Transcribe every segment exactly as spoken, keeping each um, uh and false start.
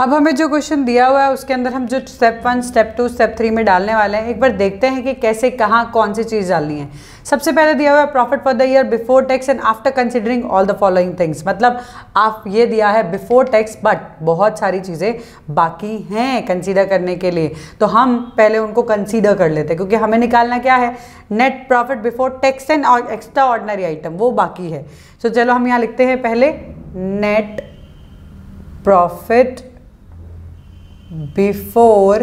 अब हमें जो क्वेश्चन दिया हुआ है उसके अंदर हम जो step one step two step three में डालने वाले हैं, एक बार देखते हैं कि कैसे कहाँ कौन सी चीज़ डालनी है। सबसे पहले दिया हुआ है profit for the year before tax and after considering all the following things. मतलब आप ये दिया है बिफोर टैक्स बट बहुत सारी चीज़ें बाकी हैं कंसीडर करने के लिए, तो हम पहले उनको कंसीडर कर लेते हैं क्योंकि हमें निकालना क्या है, net profit before tax and extraordinary item, वो बाकी है। तो so, चलो हम यहाँ लिखते हैं पहले नेट प्रॉफिट बिफोर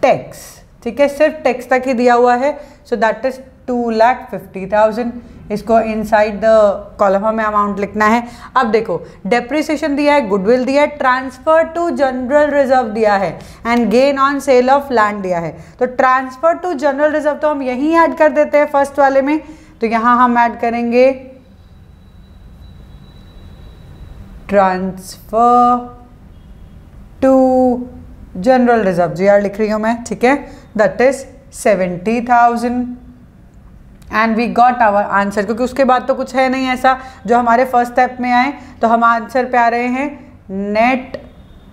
टैक्स, ठीक है, सिर्फ टैक्स तक ही दिया हुआ है। So that is two lakh fifty thousand, इसको इनसाइड द कॉलम में अमाउंट लिखना है। अब देखो डेप्रिसिएशन दिया है, गुडविल दिया है, ट्रांसफर टू जनरल रिजर्व दिया है and gain on sale of land दिया है। तो ट्रांसफर टू जनरल रिजर्व तो हम यहीं ऐड कर देते हैं फर्स्ट वाले में, तो यहाँ हम ऐड करेंगे transfer to general reserve, G R लिख रही हूँ मैं, ठीक है, that is seventy thousand. And we got our answer, क्योंकि उसके बाद तो कुछ है नहीं ऐसा जो हमारे फर्स्ट स्टेप में आए, तो हम आंसर पे आ रहे हैं net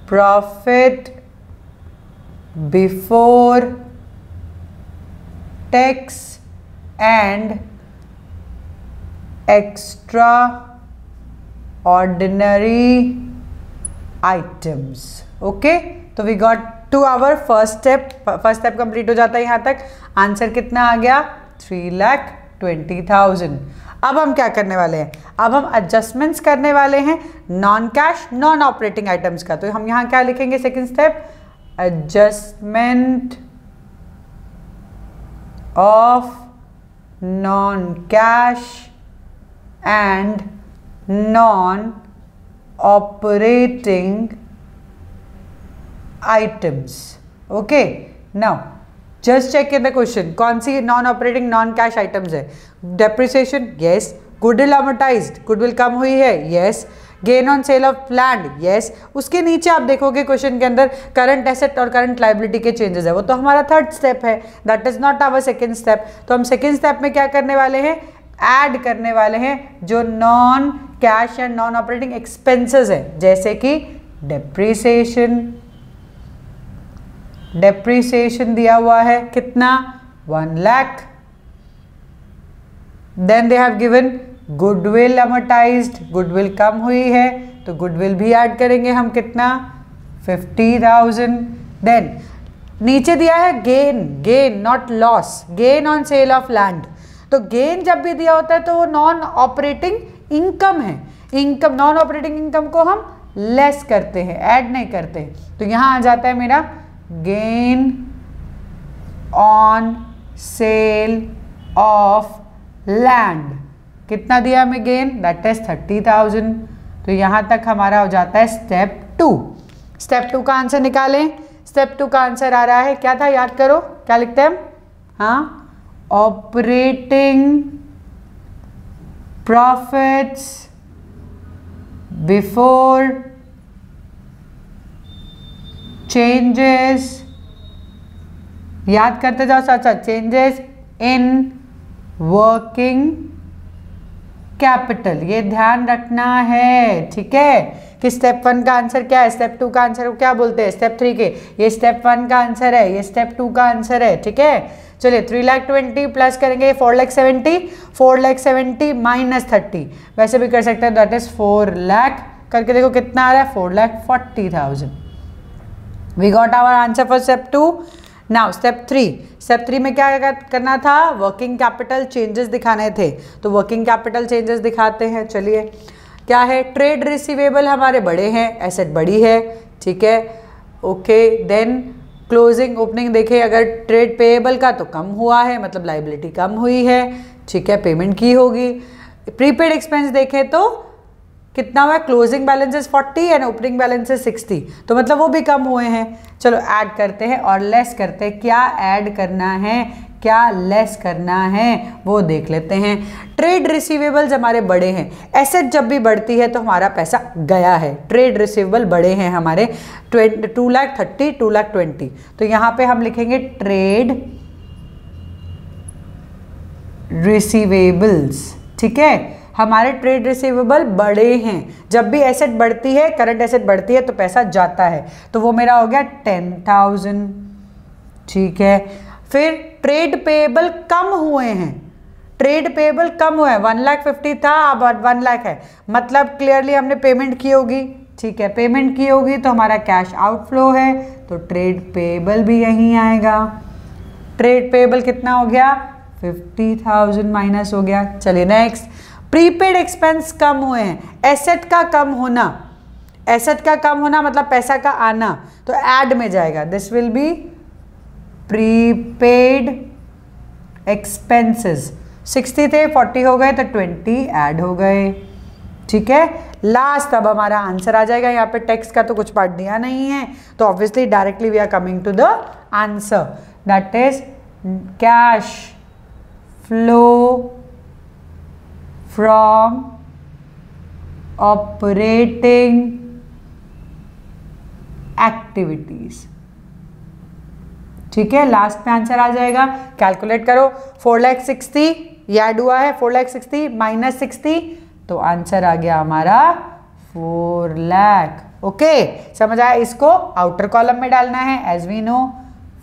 profit before tax and extraordinary items. Okay, तो we got to our first step, first step complete हो जाता है यहाँ तक। आंसर कितना आ गया, थ्री लाख ट्वेंटी थाउजेंड। अब हम क्या करने वाले हैं, अब हम एडजस्टमेंट्स करने वाले हैं non cash non operating items का। तो हम यहाँ क्या लिखेंगे, second step adjustment of non cash and non operating items. Okay, now just check in the question, कौन सी non operating non cash items है। Depreciation, yes. Goodwill amortised, goodwill कम हुई है, yes. Gain on sale of land, yes. उसके नीचे आप देखोगे क्वेश्चन के अंदर करंट एसेट और करंट लाइबिलिटी के चेंजेस है, वो तो हमारा थर्ड स्टेप है, that is not our second step. तो हम सेकेंड स्टेप में क्या करने वाले हैं, ऐड करने वाले हैं जो non cash and non operating expenses है, जैसे कि डेप्रिसिएशन। डेप्रिसिएशन दिया हुआ है कितना, one lakh. Then they have given goodwill amortised, goodwill कम हुई है तो गुडविल भी ऐड करेंगे हम, कितना, फिफ्टी थाउजेंड। देन नीचे दिया है gain, gain not loss, gain on sale of land. तो गेन जब भी दिया होता है तो वो नॉन ऑपरेटिंग इनकम है, इनकम, नॉन ऑपरेटिंग इनकम को हम लेस करते हैं, ऐड नहीं करते हैं। तो यहाँ आ जाता है मेरा gain on sale of land, कितना दिया हमें gain, that is thirty thousand. तो यहाँ तक हमारा हो जाता है स्टेप टू। स्टेप टू का आंसर निकालें, स्टेप टू का आंसर आ रहा है, क्या था याद करो, क्या लिखते हैं हम, हाँ, ऑपरेटिंग प्रॉफिट्स बिफोर चेंजेस, याद करते जाओ साथ साथ, चेंजेस इन वर्किंग कैपिटल, ये ध्यान रखना है, ठीक है, कि स्टेप वन का आंसर क्या है, स्टेप टू का आंसर क्या बोलते हैं, स्टेप थ्री के, ये स्टेप वन का आंसर है, ये स्टेप टू का आंसर है, ठीक है। चलिए थ्री लाख ट्वेंटी प्लस करेंगे four lakh seventy, four lakh seventy minus thirty वैसे भी कर सकते हैं, दैट इज फोर लाख, करके देखो कितना आ रहा है, four lakh forty thousand. We got our answer for step two. Now step three, step three में क्या करना था, वर्किंग कैपिटल चेंजेस दिखाने थे, तो वर्किंग कैपिटल चेंजेस दिखाते हैं। चलिए क्या है, ट्रेड रिसीवेबल हमारे बड़े हैं, एसेट बड़ी है, ठीक है, ओके। देन क्लोजिंग ओपनिंग देखें, अगर ट्रेड पेएबल का तो कम हुआ है, मतलब लाइबिलिटी कम हुई है, ठीक है, पेमेंट की होगी। प्रीपेड एक्सपेंस देखें तो कितना हुआ, closing balances forty and opening balances sixty, तो मतलब वो भी कम हुए हैं। चलो ऐड करते हैं और लेस करते हैं, क्या ऐड करना है क्या लेस करना है वो देख लेते हैं। ट्रेड रिसीवेबल्स हमारे बड़े हैं, एसेट जब भी बढ़ती है तो हमारा पैसा गया है, ट्रेड रिसीवेबल बड़े हैं हमारे, two lakh thirty, two lakh twenty. तो यहाँ पे हम लिखेंगे ट्रेड रिसीवेबल्स, ठीक है, हमारे ट्रेड रिसीवेबल बढ़े हैं। जब भी एसेट बढ़ती है, करंट एसेट बढ़ती है तो पैसा जाता है, तो वो मेरा हो गया टेन थाउजेंड। ठीक है, फिर ट्रेड पेएबल कम हुए हैं, ट्रेड पेएबल कम हुए हैं, वन लाख फिफ्टी था अब वन लाख है, मतलब क्लियरली हमने पेमेंट की होगी। ठीक है, पेमेंट की होगी तो हमारा कैश आउटफ्लो है, तो ट्रेड पेएबल भी यहीं आएगा। ट्रेड पेएबल कितना हो गया, फिफ्टी थाउजेंड माइनस हो गया। चलिए नेक्स्ट, प्रीपेड एक्सपेंस कम हुए हैं, एसेट का कम होना, एसेट का कम होना मतलब पैसा का आना, तो ऐड में जाएगा, this will be prepaid expenses. Sixty थे, फोर्टी हो गए, तो ट्वेंटी ऐड हो गए। ठीक है, लास्ट अब हमारा आंसर आ जाएगा। यहाँ पे टेक्स्ट का तो कुछ पार्ट दिया नहीं है, तो obviously directly we are coming to the answer, that is cash flow from operating activities. ठीक है, लास्ट में आंसर आ जाएगा। कैलकुलेट करो, फोर लैख सिक्सटी ये ऐड हुआ है, four lakh sixty minus sixty, तो आंसर आ गया हमारा फोर लाख। ओके, समझ आया? इसको आउटर कॉलम में डालना है, as we know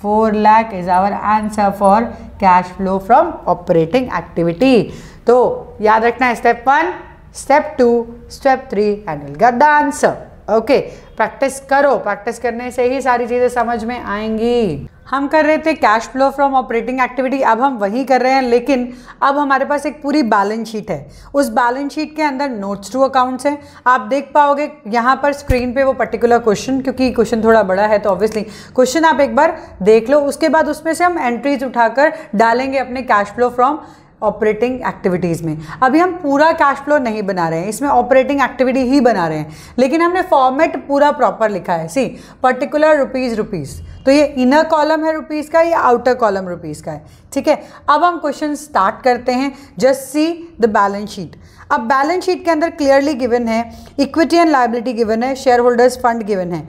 four lakh is our answer for cash flow from operating activity. तो याद रखना है step one, step two, step three and will get the answer. Okay, practice करो, प्रैक्टिस करने से ही सारी चीज़ें समझ में आएंगी। हम कर रहे थे cash flow from operating activity, अब हम वही कर रहे हैं, लेकिन अब हमारे पास एक पूरी बैलेंस शीट है। उस बैलेंस शीट के अंदर नोट्स टू अकाउंट्स हैं। आप देख पाओगे यहाँ पर स्क्रीन पे वो पर्टिकुलर क्वेश्चन, क्योंकि क्वेश्चन थोड़ा बड़ा है तो ऑब्वियसली क्वेश्चन आप एक बार देख लो, उसके बाद उसमें से हम एंट्रीज उठाकर डालेंगे अपने cash flow from operating activities में। अभी हम पूरा कैश फ्लो नहीं बना रहे हैं, इसमें ऑपरेटिंग एक्टिविटी ही बना रहे हैं, लेकिन हमने फॉर्मेट पूरा प्रॉपर लिखा है। सी पर्टिकुलर रुपीज़ रुपीज़, तो ये इनर कॉलम है रुपीज़ का, ये आउटर कॉलम रुपीज़ का है। ठीक है, अब हम क्वेश्चन स्टार्ट करते हैं। Just see the balance sheet. अब बैलेंस शीट के अंदर क्लियरली गिवन है, इक्विटी एंड लायबिलिटी गिवन है, शेयर होल्डर्स फंड गिवन है,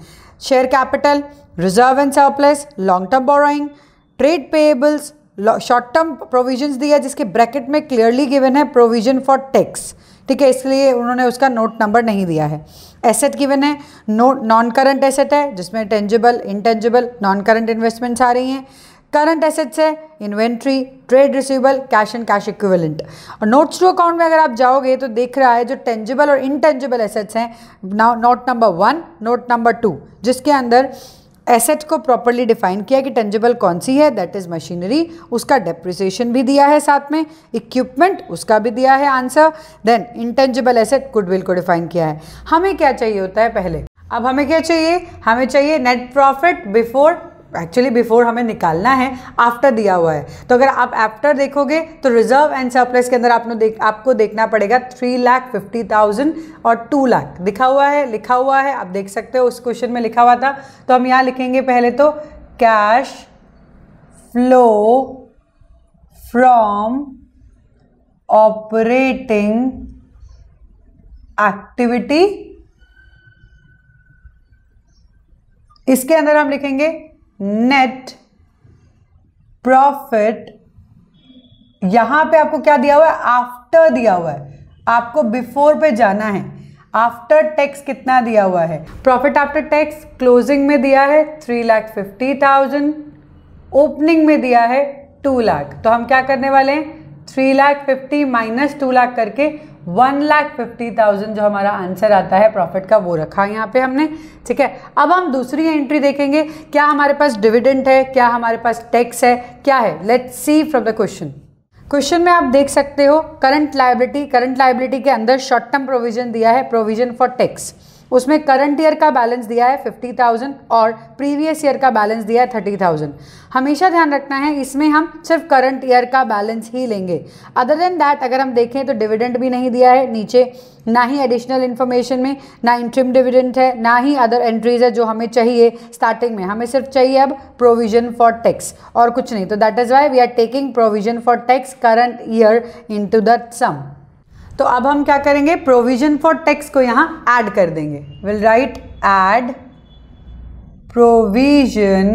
share capital, reserve and surplus, long term borrowing, trade payables, short term provisions दिया, जिसके ब्रैकेट में clearly given है प्रोविजन फॉर टैक्स। ठीक है, इसलिए उन्होंने उसका नोट नंबर नहीं दिया है। एसेट गिवन है, नोट नॉन करंट एसेट है, जिसमें tangible, intangible, non current investments आ रही हैं। करंट एसेट्स है, inventory, trade receivable, cash and cash equivalent. और नोट्स टू अकाउंट में अगर आप जाओगे तो देख रहा है जो टेंजिबल और इनटेंजिबल एसेट्स हैं, note number one, note number two, जिसके अंदर एसेट को प्रॉपरली डिफाइन किया कि टेंजिबल कौन सी है, दैट इज़ मशीनरी, उसका डेप्रिसिएशन भी दिया है, साथ में इक्विपमेंट उसका भी दिया है answer. Then intangible asset goodwill को डिफाइन किया है। हमें क्या चाहिए होता है पहले, अब हमें क्या चाहिए, हमें चाहिए net profit before, actually before हमें निकालना है, आफ्टर दिया हुआ है। तो अगर आप आफ्टर देखोगे तो रिजर्व एंड सरप्लस के अंदर आपने देख आपको देखना पड़ेगा थ्री लाख फिफ्टी थाउजेंड और टू लाख दिखा हुआ है, लिखा हुआ है, आप देख सकते हो उस क्वेश्चन में लिखा हुआ था। तो हम यहाँ लिखेंगे पहले तो cash flow from operating activity, इसके अंदर हम लिखेंगे नेट प्रॉफिट। यहाँ पे आपको क्या दिया हुआ है, आफ्टर दिया हुआ है, आपको बिफोर पे जाना है। आफ्टर टैक्स कितना दिया हुआ है, प्रॉफिट आफ्टर टैक्स क्लोजिंग में दिया है three lakh fifty thousand, opening में दिया है टू लाख, तो हम क्या करने वाले हैं, three lakh fifty minus two lakh करके वन लाख फिफ्टी थाउजेंड जो हमारा आंसर आता है प्रॉफिट का, वो रखा है यहाँ पे हमने। ठीक है, अब हम दूसरी एंट्री देखेंगे, क्या हमारे पास डिविडेंड है, क्या हमारे पास टैक्स है, क्या है, let's see from the question. Question में आप देख सकते हो करंट लायबिलिटी, करंट लायबिलिटी के अंदर शॉर्ट टर्म प्रोविजन दिया है, प्रोविजन फॉर टैक्स, उसमें करंट ईयर का बैलेंस दिया है फिफ्टी थाउजेंड और प्रीवियस ईयर का बैलेंस दिया है थर्टी थाउजेंड। हमेशा ध्यान रखना है इसमें हम सिर्फ करंट ईयर का बैलेंस ही लेंगे। अदर देन दैट अगर हम देखें तो डिविडेंड भी नहीं दिया है नीचे, ना ही एडिशनल इन्फॉर्मेशन में, ना इंट्रीम डिविडेंड है, ना ही अदर एंट्रीज है जो हमें चाहिए स्टार्टिंग में। हमें सिर्फ चाहिए अब प्रोविजन फॉर टैक्स और कुछ नहीं, तो that is why we are taking provision for tax current year into that sum. तो अब हम क्या करेंगे, प्रोविजन फॉर टैक्स को यहाँ ऐड कर देंगे, will write add provision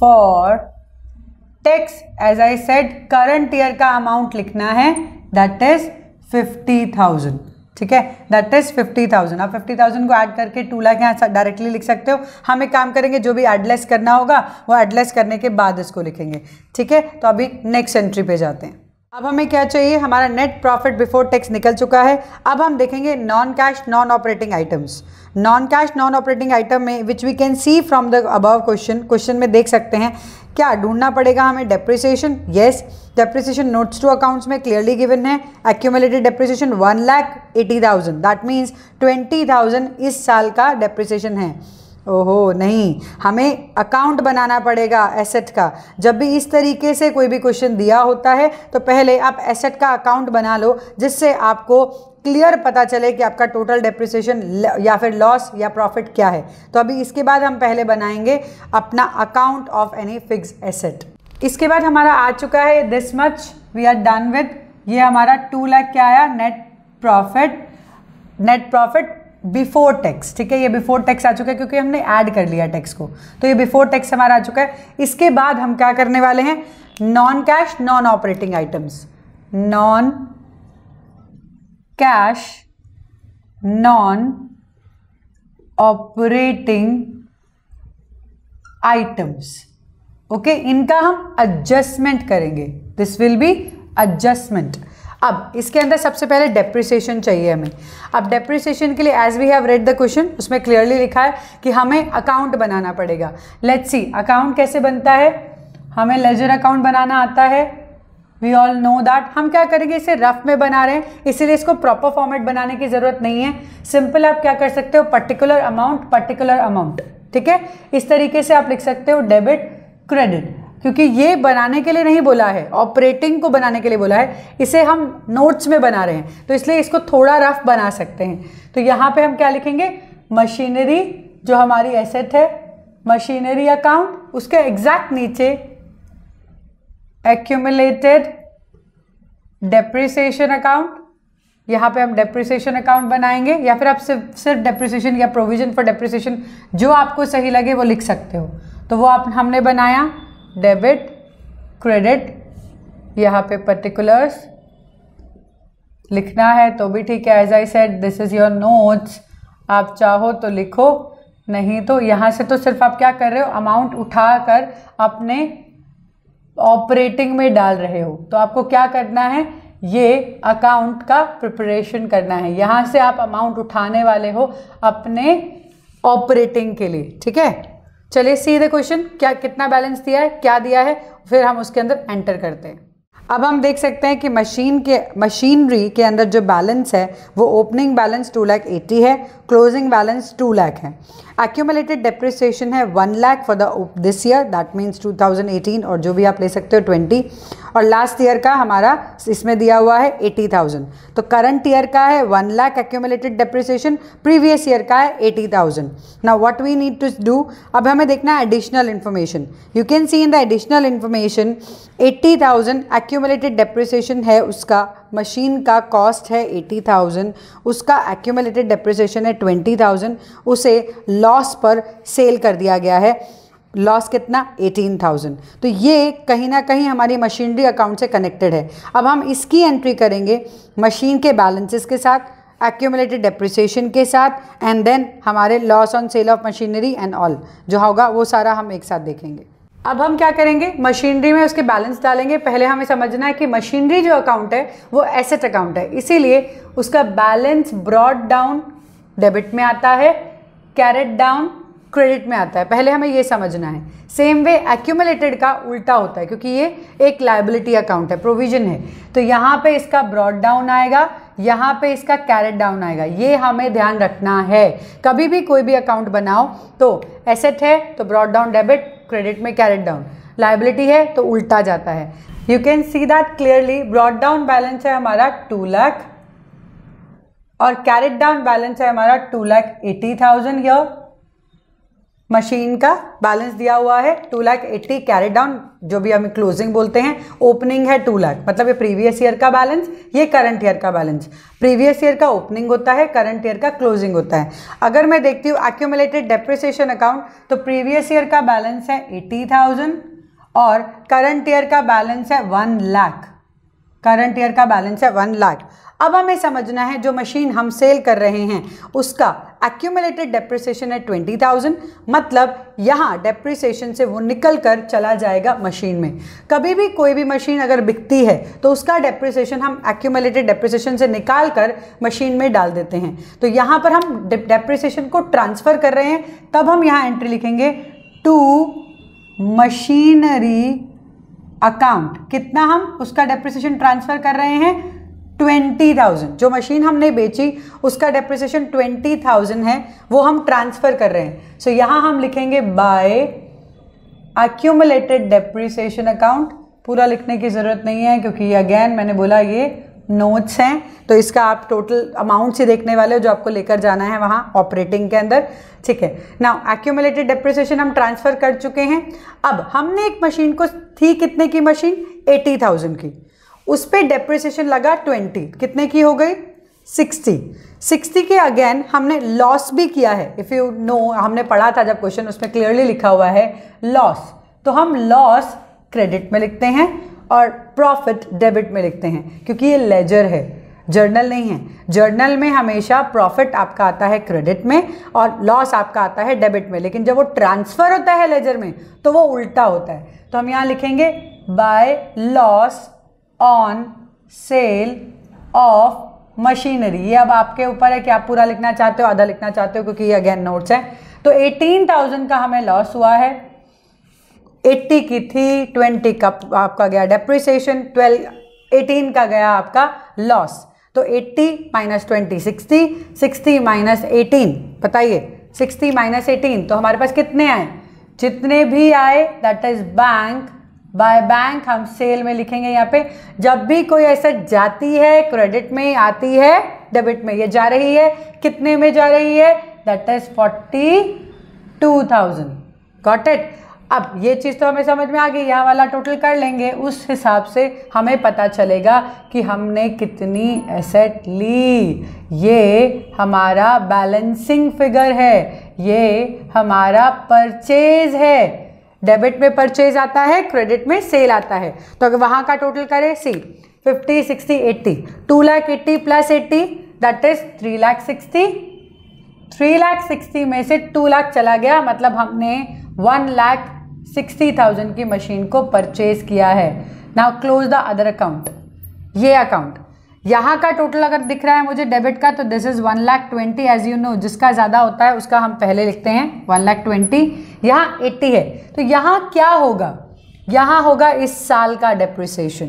for tax, as I said current year का अमाउंट लिखना है, दैट इज फिफ्टी थाउजेंड, ठीक है, दैट इज फिफ्टी थाउजेंड। आप फिफ्टी थाउजेंड को ऐड करके टू लाख यहाँ डायरेक्टली लिख सकते हो। हम एक काम करेंगे, जो भी एडलेस करना होगा वो एडलेस करने के बाद इसको लिखेंगे, ठीक है। तो अभी नेक्स्ट एंट्री पे जाते हैं। अब हमें क्या चाहिए, हमारा नेट प्रॉफिट बिफोर टैक्स निकल चुका है। अब हम देखेंगे non cash non operating items. Non cash non operating item में which we can see from the above question, question में देख सकते हैं क्या ढूंढना पड़ेगा हमें। Depreciation, yes, depreciation notes to accounts में क्लियरली गिवन है। Accumulated depreciation one lakh eighty thousand, that means twenty thousand इस साल का डेप्रिसिएशन है। ओहो नहीं, हमें अकाउंट बनाना पड़ेगा एसेट का। जब भी इस तरीके से कोई भी क्वेश्चन दिया होता है तो पहले आप एसेट का अकाउंट बना लो, जिससे आपको क्लियर पता चले कि आपका टोटल डेप्रिसिएशन या फिर लॉस या प्रॉफिट क्या है। तो अभी इसके बाद हम पहले बनाएंगे अपना account of any fix asset. इसके बाद हमारा आ चुका है this much, we are done with. ये हमारा टू लाख क्या आया, net profit, net profit before tax, ठीक है। ये बिफोर टैक्स आ चुका है क्योंकि हमने ऐड कर लिया टैक्स को, तो ये बिफोर टैक्स हमारा आ चुका है। इसके बाद हम क्या करने वाले हैं, non cash non operating items, non cash non operating items, okay, इनका हम एडजस्टमेंट करेंगे। This will be adjustment. अब इसके अंदर सबसे पहले डेप्रिसिएशन चाहिए हमें। अब डेप्रिसिएशन के लिए as we have read the question, उसमें क्लियरली लिखा है कि हमें अकाउंट बनाना पड़ेगा। लेट्स सी अकाउंट कैसे बनता है। हमें लेजर अकाउंट बनाना आता है, वी ऑल नो दैट। हम क्या करेंगे, इसे रफ में बना रहे हैं, इसीलिए इसको प्रॉपर फॉर्मेट बनाने की ज़रूरत नहीं है। सिंपल आप क्या कर सकते हो, पर्टिकुलर अमाउंट, पर्टिकुलर अमाउंट, ठीक है, इस तरीके से आप लिख सकते हो। डेबिट क्रेडिट, क्योंकि ये बनाने के लिए नहीं बोला है, ऑपरेटिंग को बनाने के लिए बोला है, इसे हम नोट्स में बना रहे हैं, तो इसलिए इसको थोड़ा रफ बना सकते हैं। तो यहाँ पे हम क्या लिखेंगे, मशीनरी जो हमारी एसेट है, मशीनरी अकाउंट, उसके एग्जैक्ट नीचे एक्यूमुलेटेड डेप्रिसिएशन अकाउंट। यहाँ पे हम डेप्रिसिएशन अकाउंट बनाएंगे, या फिर आप सिर्फ सिर्फ डेप्रिसिएशन या प्रोविजन फॉर डेप्रिसिएशन जो आपको सही लगे वो लिख सकते हो। तो वो आप हमने बनाया डेबिट क्रेडिट, यहाँ पे पर्टिकुलर्स लिखना है तो भी ठीक है। As I said, this is your notes, आप चाहो तो लिखो, नहीं तो यहाँ से तो सिर्फ आप क्या कर रहे हो, अमाउंट उठा कर अपने ऑपरेटिंग में डाल रहे हो। तो आपको क्या करना है, ये अकाउंट का प्रिपरेशन करना है। यहाँ से आप अमाउंट उठाने वाले हो अपने ऑपरेटिंग के लिए, ठीक है। चलिए सीधे क्वेश्चन, क्या कितना बैलेंस दिया है, क्या दिया है, फिर हम उसके अंदर एंटर करते हैं। अब हम देख सकते हैं कि मशीन के मशीनरी के अंदर जो बैलेंस है वो opening balance two lakh eighty है, क्लोजिंग बैलेंस टू लाख है। एक्यूमुलेटेड डेप्रिसिएशन है one lakh for the this year, that means two thousand eighteen, और जो भी आप ले सकते हो ट्वेंटी, और लास्ट ईयर का हमारा इसमें दिया हुआ है एटी थाउजेंड। तो करंट ईयर का है one lakh accumulated depreciation, previous year का है eighty thousand. Now what we need to do, अब हमें देखना है additional information. You can see in the additional information eighty thousand accumulated depreciation है, उसका मशीन का कॉस्ट है एटी थाउजेंड, उसका एक्यूमुलेटेड डेप्रिसिएशन है ट्वेंटी थाउजेंड, उसे लॉस पर सेल कर दिया गया है। लॉस कितना, एटीन थाउजेंड। तो ये कहीं ना कहीं हमारी मशीनरी अकाउंट से कनेक्टेड है। अब हम इसकी एंट्री करेंगे मशीन के बैलेंसेस के साथ, एक्यूमुलेटेड डेप्रिसिएशन के साथ, एंड देन हमारे loss on sale of machinery and all जो होगा वो सारा हम एक साथ देखेंगे। अब हम क्या करेंगे, मशीनरी में उसके बैलेंस डालेंगे। पहले हमें समझना है कि मशीनरी जो अकाउंट है वो एसेट अकाउंट है, इसीलिए उसका बैलेंस ब्रॉट डाउन डेबिट में आता है, कैरेट डाउन क्रेडिट में आता है। पहले हमें ये समझना है। सेम वे एक्यूमुलेटेड का उल्टा होता है, क्योंकि ये एक लायबिलिटी अकाउंट है, प्रोविजन है, तो यहाँ पे इसका ब्रॉट डाउन आएगा, यहाँ पे इसका कैरेट डाउन आएगा। ये हमें ध्यान रखना है। कभी भी कोई भी अकाउंट बनाओ तो एसेट है तो ब्रॉट डाउन डेबिट, क्रेडिट में कैरेट डाउन, लायबिलिटी है तो उल्टा जाता है। You can see that clearly, brought down balance है हमारा टू लाख और कैरेट डाउन बैलेंस है हमारा टू लाख एटी थाउजेंड। ये मशीन का बैलेंस दिया हुआ है two lakh eighty, carried down जो भी हम क्लोजिंग बोलते हैं, ओपनिंग है टू लाख, मतलब ये प्रीवियस ईयर का बैलेंस, ये करंट ईयर का बैलेंस। प्रीवियस ईयर का ओपनिंग होता है, करंट ईयर का क्लोजिंग होता है। अगर मैं देखती हूँ एक्यूमुलेटेड डेप्रिसिएशन अकाउंट, तो प्रीवियस ईयर का बैलेंस है एटी थाउजेंड और करंट ईयर का बैलेंस है वन लाख, करंट ईयर का बैलेंस है वन लाख। अब हमें समझना है जो मशीन हम सेल कर रहे हैं उसका एक्यूमुलेटेड डेप्रिसिएशन है ट्वेंटी थाउजेंड, मतलब यहाँ डेप्रिसिएशन से वो निकल कर चला जाएगा मशीन में। कभी भी कोई भी मशीन अगर बिकती है तो उसका डेप्रिसिएशन हम एक्यूमुलेटेड डेप्रिसिएशन से निकाल कर मशीन में डाल देते हैं। तो यहाँ पर हम डेप्रिसिएशन को ट्रांसफ़र कर रहे हैं, तब हम यहाँ एंट्री लिखेंगे टू मशीनरी अकाउंट। कितना हम उसका डेप्रिसिएशन ट्रांसफ़र कर रहे हैं? Twenty thousand. जो मशीन हमने बेची उसका डेप्रिसिएशन ट्वेंटी थाउजेंड है, वो हम ट्रांसफ़र कर रहे हैं। सो so, यहाँ हम लिखेंगे बाय एक्यूमुलेटेड डेप्रिसिएशन अकाउंट। पूरा लिखने की ज़रूरत नहीं है क्योंकि अगेन मैंने बोला ये नोट्स हैं, तो इसका आप टोटल अमाउंट से देखने वाले हो जो आपको लेकर जाना है वहाँ ऑपरेटिंग के अंदर। ठीक है ना, एक्यूमुलेटेड डेप्रिसिएशन हम ट्रांसफ़र कर चुके हैं। अब हमने एक मशीन को, थी कितने की मशीन? एटी थाउजेंड की। उस पर डेप्रिसिएशन लगा ट्वेंटी, कितने की हो गई? सिक्सटी। सिक्सटी के अगेन हमने लॉस भी किया है। इफ़ यू नो, हमने पढ़ा था जब क्वेश्चन, उसमें क्लियरली लिखा हुआ है लॉस, तो हम लॉस क्रेडिट में लिखते हैं और प्रॉफिट डेबिट में लिखते हैं, क्योंकि ये लेजर है, जर्नल नहीं है। जर्नल में हमेशा प्रॉफिट आपका आता है क्रेडिट में और लॉस आपका आता है डेबिट में, लेकिन जब वो ट्रांसफ़र होता है लेजर में तो वो उल्टा होता है। तो हम यहाँ लिखेंगे by loss on sale of machinery. ये अब आपके ऊपर है कि आप पूरा लिखना चाहते हो, आधा लिखना चाहते हो, क्योंकि ये अगेन नोट्स हैं। तो एटीन थाउजेंड का हमें लॉस हुआ है, एटी की थी, ट्वेंटी का आपका गया डेप्रिसिएशन, ट्वेल्व, एटीन का गया आपका लॉस। तो eighty minus twenty sixty, sixty minus eighteen, बताइए सिक्सटी माइनस एटीन, तो हमारे पास कितने आए? जितने भी आए that is bank. By bank हम सेल में लिखेंगे। यहाँ पे जब भी कोई एसेट जाती है क्रेडिट में, आती है डेबिट में। ये जा रही है कितने में? जा रही है that is forty two thousand. Got it. अब ये चीज़ तो हमें समझ में आ गई, यहाँ वाला टोटल कर लेंगे, उस हिसाब से हमें पता चलेगा कि हमने कितनी एसेट ली। ये हमारा बैलेंसिंग फिगर है, ये हमारा परचेज है। डेबिट में परचेज आता है, क्रेडिट में सेल आता है। तो अगर वहाँ का टोटल करें, see fifty sixty eighty, two lakh eighty plus eighty that is three lakh sixty. Three lakh sixty में से टू लाख चला गया, मतलब हमने वन लाख सिक्सटी थाउजेंड की मशीन को परचेज किया है। Now close the other account, ये अकाउंट। यहाँ का टोटल अगर दिख रहा है मुझे डेबिट का, तो this is one lakh twenty as you know, जिसका ज़्यादा होता है उसका हम पहले लिखते हैं, वन लाख ट्वेंटी। यहाँ एट्टी है, तो यहाँ क्या होगा? यहाँ होगा इस साल का डेप्रिसिएशन,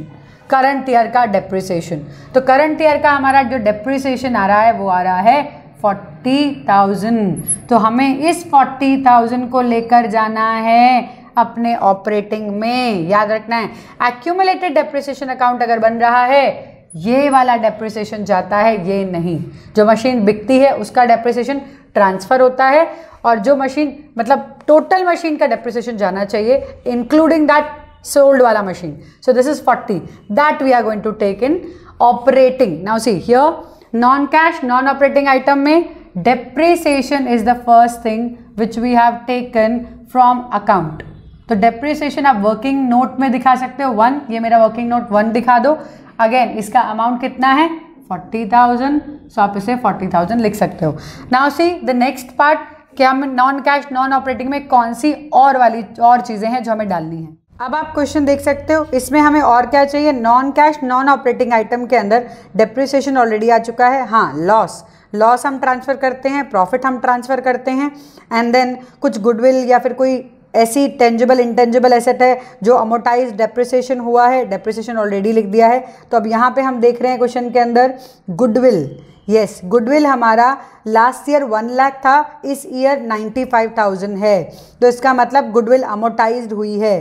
करंट ईयर का डेप्रिसिएशन। तो करंट ईयर का हमारा जो डेप्रिसिएशन आ रहा है वो आ रहा है फोर्टी थाउजेंड। तो हमें इस फोर्टी थाउजेंड को लेकर जाना है अपने ऑपरेटिंग में। याद रखना है, एक्यूमुलेटेड डेप्रिसिएशन अकाउंट अगर बन रहा है, ये वाला डेप्रिसिएशन जाता है, ये नहीं। जो मशीन बिकती है उसका डेप्रिसिएशन ट्रांसफ़र होता है, और जो मशीन, मतलब टोटल मशीन का डेप्रिसिएशन जाना चाहिए, इंक्लूडिंग दैट सोल्ड वाला machine. So this is forty that we are going to take in operating. Now see here, non cash non operating item में depreciation is the first thing which we have taken from account. तो depreciation आप working note में दिखा सकते हो, one, ये मेरा working note one दिखा दो। अगेन इसका अमाउंट कितना है? Forty thousand. सो आप इसे फोर्टी थाउजेंड लिख सकते हो। Now see the next part, कि हम नॉन कैश नॉन ऑपरेटिंग में कौन सी और वाली और चीज़ें हैं जो हमें डालनी है। अब आप क्वेश्चन देख सकते हो, इसमें हमें और क्या चाहिए? Non cash non operating item के अंदर डेप्रिसिएशन ऑलरेडी आ चुका है। हाँ, लॉस लॉस हम ट्रांसफ़र करते हैं, प्रॉफिट हम ट्रांसफ़र करते हैं, एंड देन कुछ गुडविल या फिर कोई ऐसी टेंजिबल इंटेंजिबल एसेट है जो अमोटाइज डेप्रिसिएशन हुआ है, डेप्रिसिएशन ऑलरेडी लिख दिया है। तो अब यहाँ पे हम देख रहे हैं क्वेश्चन के अंदर गुडविल। यस, गुडविल हमारा लास्ट ईयर वन लाख था, इस ईयर नाइन्टी फाइव थाउजेंड है, तो इसका मतलब गुडविल अमोटाइज हुई है।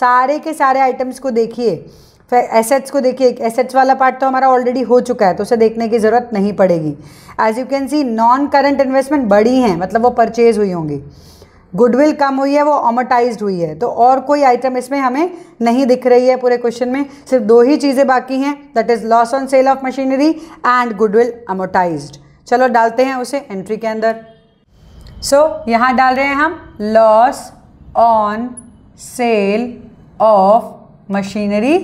सारे के सारे आइटम्स को देखिए, फिर एसेट्स को देखिए। एसेट्स वाला पार्ट तो हमारा ऑलरेडी हो चुका है, तो उसे देखने की ज़रूरत नहीं पड़ेगी। As you can see, non current investment बड़ी हैं, मतलब वो परचेज हुई होंगी, गुडविल कम हुई है, वो अमोटाइज्ड हुई है। तो और कोई आइटम इसमें हमें नहीं दिख रही है पूरे क्वेश्चन में, सिर्फ दो ही चीज़ें बाकी हैं, that is loss on sale of machinery and goodwill amortized. चलो डालते हैं उसे एंट्री के अंदर। सो so, यहाँ डाल रहे हैं हम loss on sale of machinery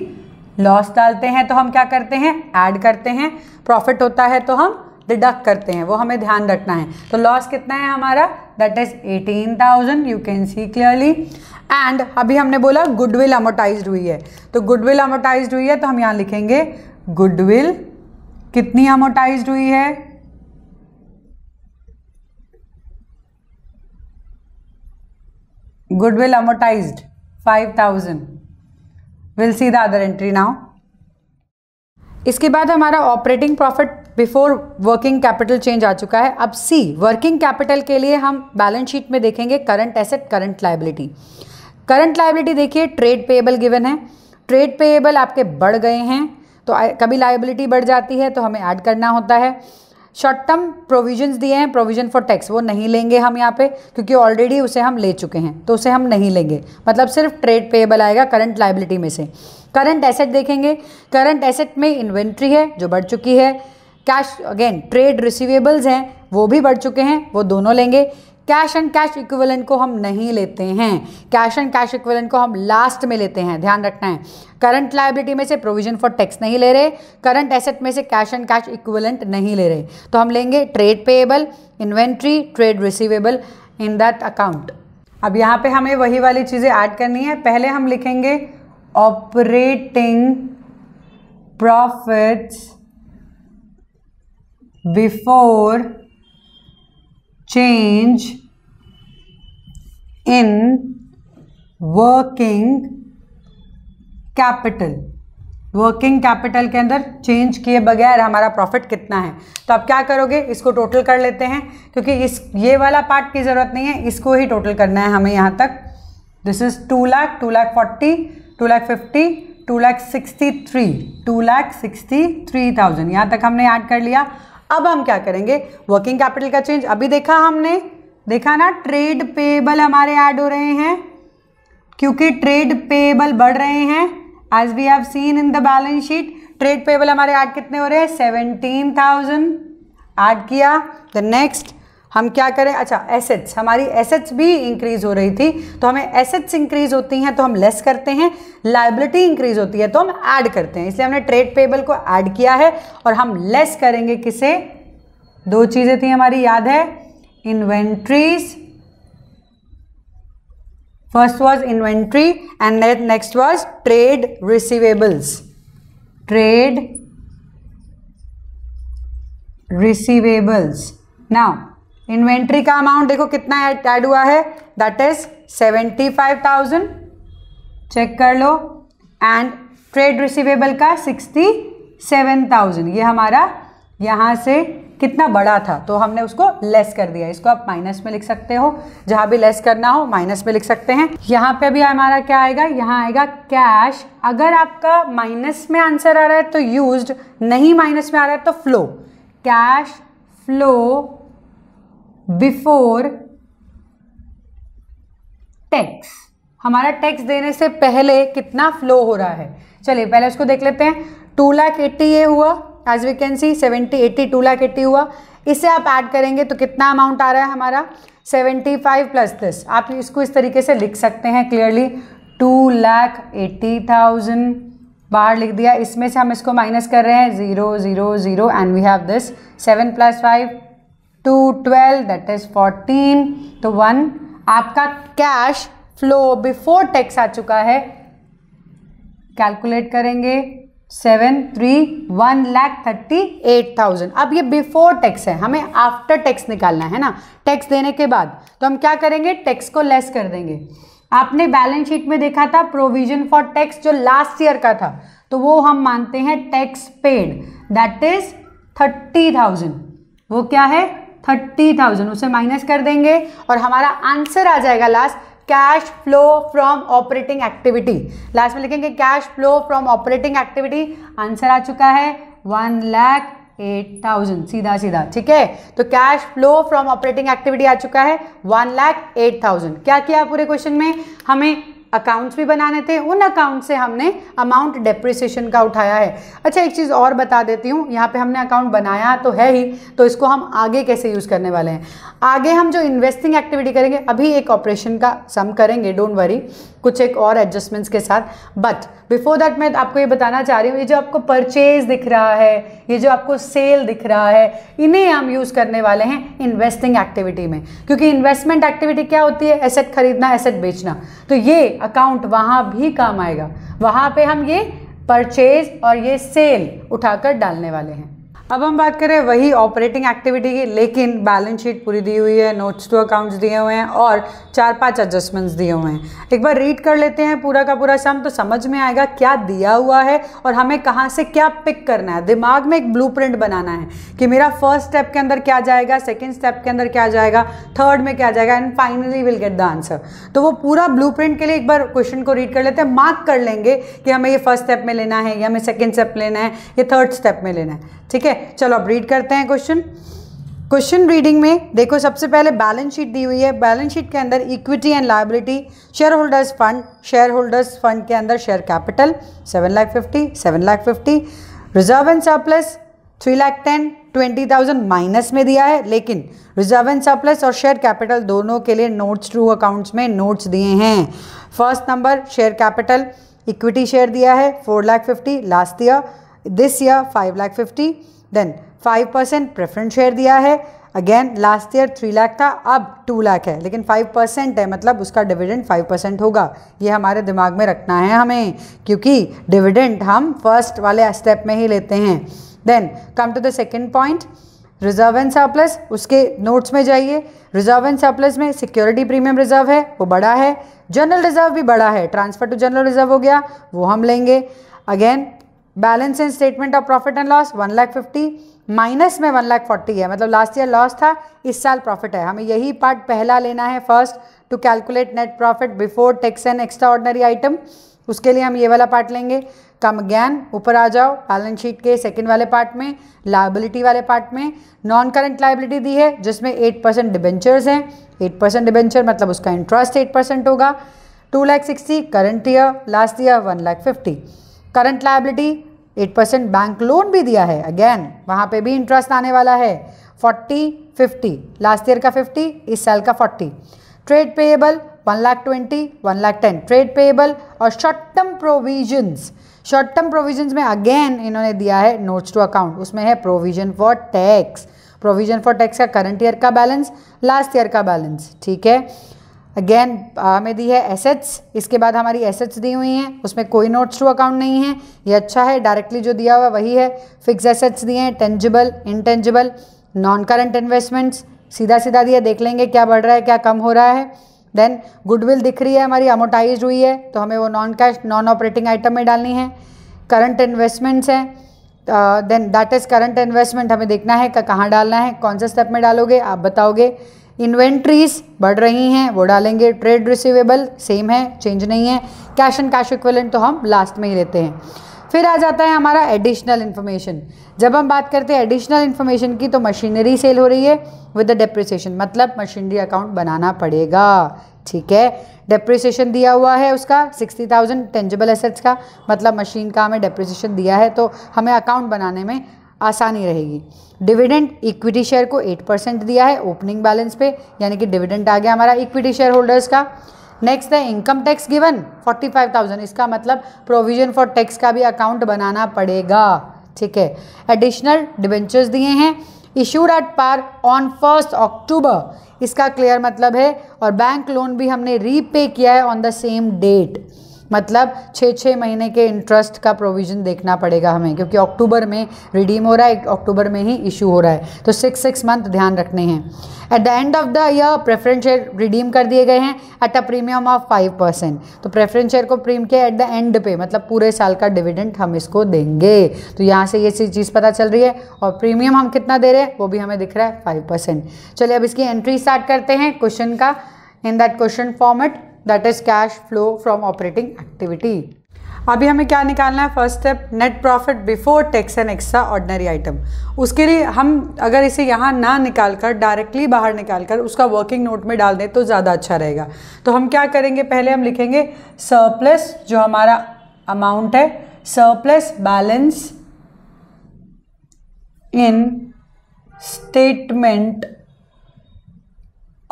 loss डालते हैं तो हम क्या करते हैं, ऐड करते हैं, प्रॉफिट होता है तो हम डिडक्ट करते हैं, वो हमें ध्यान रखना है। तो लॉस कितना है हमारा, that is eighteen thousand, you can see clearly. And अभी हमने बोला गुडविल अमोटाइज्ड हुई है, तो गुडविल अमोटाइज्ड हुई है तो हम यहाँ लिखेंगे गुडविल कितनी अमोटाइज्ड हुई है, goodwill amortized five thousand. Will see the other entry now. इसके बाद हमारा operating profit before working capital change आ चुका है। अब सी वर्किंग कैपिटल के लिए हम बैलेंस शीट में देखेंगे current asset, current liability. Current liability देखिए ट्रेड पेएबल गिवन है, ट्रेड पेएबल आपके बढ़ गए हैं, तो कभी लायबिलिटी बढ़ जाती है तो हमें ऐड करना होता है। शॉर्ट टर्म प्रोविजंस दिए हैं, प्रोविजन फॉर टैक्स वो नहीं लेंगे हम यहाँ पे, क्योंकि ऑलरेडी उसे हम ले चुके हैं तो उसे हम नहीं लेंगे, मतलब सिर्फ ट्रेड पेएबल आएगा करंट लायबिलिटी में से। करंट एसेट देखेंगे, करंट एसेट में इन्वेंट्री है जो बढ़ चुकी है, कैश अगेन ट्रेड रिसीवेबल्स हैं वो भी बढ़ चुके हैं, वो दोनों लेंगे। कैश एंड कैश इक्विवेलेंट को हम नहीं लेते हैं, कैश एंड कैश इक्विवेलेंट को हम लास्ट में लेते हैं, ध्यान रखना है। करंट लायबिलिटी में से प्रोविजन फॉर टैक्स नहीं ले रहे, करंट एसेट में से कैश एंड कैश इक्विवेलेंट नहीं ले रहे, तो हम लेंगे trade payable, inventory, trade receivable in that account. अब यहाँ पे हमें वही वाली चीज़ें ऐड करनी है। पहले हम लिखेंगे operating profits before change in working capital. Working capital के अंदर चेंज किए बगैर हमारा प्रॉफिट कितना है, तो आप क्या करोगे, इसको टोटल कर लेते हैं, क्योंकि इस ये वाला पार्ट की ज़रूरत नहीं है, इसको ही टोटल करना है हमें यहाँ तक। This is two lakh, two lakh forty, two lakh fifty, two lakh sixty three, two lakh sixty three thousand, यहाँ तक हमने ऐड कर लिया। अब हम क्या करेंगे, वर्किंग कैपिटल का चेंज अभी देखा हमने, देखा ना ट्रेड पेएबल हमारे ऐड हो रहे हैं, क्योंकि ट्रेड पेएबल बढ़ रहे हैं as we have seen in the balance sheet. Trade payable हमारे ऐड कितने हो रहे हैं, सेवनटीन थाउजेंड ऐड किया। द नेक्स्ट हम क्या करें, अच्छा एसेट्स, हमारी एसेट्स भी इंक्रीज हो रही थी, तो हमें एसेट्स इंक्रीज होती हैं तो हम लेस करते हैं, लायबिलिटी इंक्रीज होती है तो हम ऐड करते हैं, इसलिए हमने ट्रेड पेएबल को ऐड किया है और हम लेस करेंगे किसे, दो चीज़ें थी हमारी याद है, inventories, first was inventory and next was trade receivables, trade receivables. Now inventory का अमाउंट देखो कितना ऐड हुआ है, that is seventy five thousand, check कर लो, एंड ट्रेड रिसीवेबल का सिक्सटी सेवन थाउजेंड, ये हमारा यहाँ से कितना बड़ा था तो हमने उसको लेस कर दिया। इसको आप माइनस में लिख सकते हो, जहाँ भी लेस करना हो माइनस में लिख सकते हैं। यहाँ पे भी हमारा क्या आएगा, यहाँ आएगा कैश। अगर आपका माइनस में आंसर आ रहा है तो यूज्ड, नहीं माइनस में आ रहा है तो flow, cash flow before tax, हमारा टैक्स देने से पहले कितना फ्लो हो रहा है। चलिए पहले उसको देख लेते हैं, टू लाख एट्टी ये हुआ, as we can see seventy eighty two lakh eighty हुआ, इसे आप ऐड करेंगे तो कितना अमाउंट आ रहा है हमारा, सेवेंटी फाइव प्लस दिस, आप इसको इस तरीके से लिख सकते हैं clearly, two lakh eighty thousand बाहर लिख दिया, इसमें से हम इसको माइनस कर रहे हैं, zero zero zero and we have this seven plus five two twelve, that is fourteen, तो वन आपका कैश फ्लो बिफोर टैक्स आ चुका है। कैलकुलेट करेंगे seven three one lakh thirty eight thousand. अब ये बिफोर टैक्स है, हमें आफ्टर टैक्स निकालना है ना, टैक्स देने के बाद, तो हम क्या करेंगे टैक्स को लेस कर देंगे। आपने बैलेंस शीट में देखा था प्रोविजन फॉर टैक्स जो लास्ट ईयर का था, तो वो हम मानते हैं tax paid, that is thirty thousand, वो क्या है थर्टी थाउजेंड, उसे माइनस कर देंगे और हमारा आंसर आ जाएगा last, cash flow from operating activity. Last में लिखेंगे cash flow from operating activity, answer आ चुका है वन लाख एट थाउजेंड सीधा सीधा, ठीक है। तो cash flow from operating activity आ चुका है वन लाख एट थाउजेंड। क्या किया पूरे क्वेश्चन में, हमें अकाउंट्स भी बनाने थे, उन अकाउंट से हमने अमाउंट डेप्रिसिएशन का उठाया है। अच्छा एक चीज़ और बता देती हूँ, यहाँ पे हमने अकाउंट बनाया तो है ही, तो इसको हम आगे कैसे यूज़ करने वाले हैं, आगे हम जो इन्वेस्टिंग एक्टिविटी करेंगे, अभी एक ऑपरेशन का सम करेंगे, डोंट वरी, कुछ एक और एडजस्टमेंट्स के साथ। बट बिफोर दैट मैं आपको ये बताना चाह रही हूँ, ये जो आपको परचेज दिख रहा है, ये जो आपको सेल दिख रहा है, इन्हें हम यूज़ करने वाले हैं इन्वेस्टिंग एक्टिविटी में, क्योंकि इन्वेस्टमेंट एक्टिविटी क्या होती है? एसेट खरीदना, एसेट बेचना। तो ये अकाउंट वहाँ भी काम आएगा, वहाँ पे हम ये परचेज और ये सेल उठाकर डालने वाले हैं। अब हम बात करें वही ऑपरेटिंग एक्टिविटी की, लेकिन बैलेंस शीट पूरी दी हुई है, नोट्स टू अकाउंट्स दिए हुए हैं और चार पांच एडजस्टमेंट्स दिए हुए हैं। एक बार रीड कर लेते हैं पूरा का पूरा सम, तो समझ में आएगा क्या दिया हुआ है और हमें कहाँ से क्या पिक करना है। दिमाग में एक ब्लूप्रिंट बनाना है कि मेरा फर्स्ट स्टेप के अंदर क्या जाएगा, सेकेंड स्टेप के अंदर क्या जाएगा, थर्ड में क्या जाएगा, and finally will get the answer. तो वो पूरा ब्लूप्रिंट के लिए एक बार क्वेश्चन को रीड कर लेते हैं, मार्क कर लेंगे कि हमें ये फर्स्ट स्टेप में लेना है, या हमें सेकेंड स्टेप लेना है, या थर्ड स्टेप में लेना है। ठीक है, चलो अब रीड करते हैं क्वेश्चन। क्वेश्चन रीडिंग में देखो, सबसे पहले बैलेंस शीट दी हुई है। बैलेंस शीट के अंदर equity and liability, share holders fund, share holders fund के अंदर share capital seven lakh fifty, seven lakh fifty, reserve and surplus three lakh ten, twenty thousand minus में दिया है, लेकिन रिजर्व एंड सरप्लस और शेयर कैपिटल दोनों के लिए नोट्स टू अकाउंट्स में नोट्स दिए हैं। First number share capital, equity share दिया है four lakh fifty, last year this year five lakh fifty, then five percent preference share दिया है, again last year three lakh था, अब टू लाख है, लेकिन फाइव परसेंट है, मतलब उसका डिविडेंड फाइव परसेंट होगा। ये हमारे दिमाग में रखना है हमें, क्योंकि डिविडेंड हम फर्स्ट वाले स्टेप में ही लेते हैं। Then come to the second point, reserve and surplus, उसके नोट्स में जाइए। रिजर्व एंड सरप्लस में सिक्योरिटी प्रीमियम रिजर्व है, वो बड़ा है, जनरल रिजर्व भी बड़ा है, ट्रांसफर टू जनरल रिजर्व हो गया, वो हम लेंगे। Again balance and statement of profit and loss one lakh fifty, minus में वन लाख फोर्टी है, मतलब लास्ट ईयर लॉस था, इस साल प्रॉफिट है। हमें यही पार्ट पहला लेना है first, to calculate net profit before tax and extraordinary item, उसके लिए हम ये वाला पार्ट लेंगे। कम अगैन ऊपर आ जाओ बैलेंस शीट के सेकंड वाले पार्ट में, लायबिलिटी वाले पार्ट में नॉन करंट लायबिलिटी दी है, जिसमें एट परसेंट डिबेंचर्स हैं, एट परसेंट डिबेंचर मतलब उसका इंटरेस्ट एट परसेंट होगा, two lakh sixty, current year, last year one lakh fifty. Current liability eight percent bank loan भी दिया है, अगेन वहाँ पे भी इंटरेस्ट आने वाला है, फोर्टी फिफ्टी, लास्ट ईयर का फिफ्टी, इस साल का forty. Trade payable one lakh twenty, one lakh ten, trade payable और short term provisions, short term provisions में अगेन इन्होंने दिया है नोट्स टू अकाउंट, उसमें है provision for tax, provision for tax का करंट ईयर का बैलेंस, लास्ट ईयर का बैलेंस, ठीक है। अगेन हमें दी है एसेट्स, इसके बाद हमारी एसेट्स दी हुई हैं, उसमें कोई नोट्स टू अकाउंट नहीं है, ये अच्छा है, डायरेक्टली जो दिया हुआ वही है। फिक्स एसेट्स दिए हैं, tangible, intangible, non current investments, सीधा सीधा दिया, देख लेंगे क्या बढ़ रहा है क्या कम हो रहा है। देन गुडविल दिख रही है हमारी, अमोटाइज हुई है, तो हमें वो non cash non operating item में डालनी है। करंट इन्वेस्टमेंट्स हैं, then that is current investment, हमें देखना है कहाँ डालना है, कौन से स्टेप में डालोगे आप बताओगे। इन्वेंट्रीज बढ़ रही हैं, वो डालेंगे। ट्रेड रिसीवेबल सेम है, चेंज नहीं है। कैश एंड कैश इक्विवेलेंट तो हम लास्ट में ही लेते हैं। फिर आ जाता है हमारा एडिशनल इन्फॉर्मेशन। जब हम बात करते हैं एडिशनल इन्फॉर्मेशन की, तो मशीनरी सेल हो रही है विद द डेप्रिसिएशन, मतलब मशीनरी अकाउंट बनाना पड़ेगा, ठीक है। डेप्रिसिएशन दिया हुआ है उसका सिक्सटी थाउजेंड टेंजिबल एसेट्स का, मतलब मशीन का हमें डेप्रिसिएशन दिया है, तो हमें अकाउंट बनाने में आसानी रहेगी। डिविडेंड इक्विटी शेयर को एट परसेंट दिया है ओपनिंग बैलेंस पे, यानी कि डिविडेंड आ गया हमारा इक्विटी शेयर होल्डर्स का। नेक्स्ट है income tax given forty five thousand, इसका मतलब प्रोविजन फॉर टैक्स का भी अकाउंट बनाना पड़ेगा, ठीक है। एडिशनल डिबेंचर्स दिए हैं, issued at par on first October, इसका क्लियर मतलब है, और बैंक लोन भी हमने रीपे किया है ऑन द सेम डेट, मतलब छः छः महीने के इंटरेस्ट का प्रोविज़न देखना पड़ेगा हमें, क्योंकि अक्टूबर में रिडीम हो रहा है, अक्टूबर में ही इशू हो रहा है, तो सिक्स सिक्स मंथ ध्यान रखने हैं। At the end of the year preference share redeem कर दिए गए हैं at a premium of five percent, तो प्रेफरेंस शेयर को प्रीम किया एट द एंड पे, मतलब पूरे साल का डिविडेंड हम इसको देंगे, तो यहाँ से ये चीज़ पता चल रही है। और प्रीमियम हम कितना दे रहे हैं वो भी हमें दिख रहा है फाइव परसेंट। चलिए अब इसकी एंट्री स्टार्ट करते हैं क्वेश्चन का, in that question format, that is cash flow from operating activity. अभी हमें क्या निकालना है, first step net profit before tax and extraordinary item. उसके लिए हम अगर इसे यहाँ ना निकाल कर डायरेक्टली बाहर निकाल कर उसका वर्किंग नोट में डाल दें तो ज़्यादा अच्छा रहेगा। तो हम क्या करेंगे, पहले हम लिखेंगे सरप्लस, जो हमारा अमाउंट है, surplus balance in statement